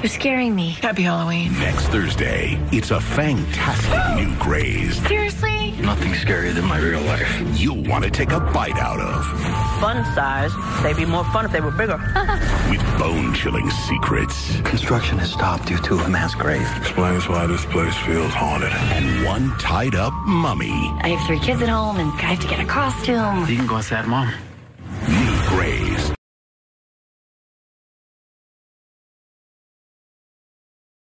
for scaring me. Happy Halloween. Next Thursday, it's a fantastic new craze. Seriously? Nothing scarier than my real life. You'll want to take a bite out of. Fun size. They'd be more fun if they were bigger. With bone-chilling secrets. Construction has stopped due to a mass grave. Explains why this place feels haunted. And one tied-up mummy. I have 3 kids at home, and I have to get a costume. You can go outside, Mom. New Grave.